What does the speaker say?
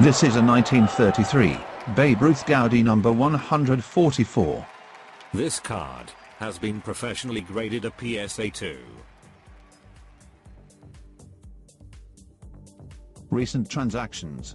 This is a 1933 Babe Ruth Goudey number 144. This card has been professionally graded a PSA 2. Recent transactions.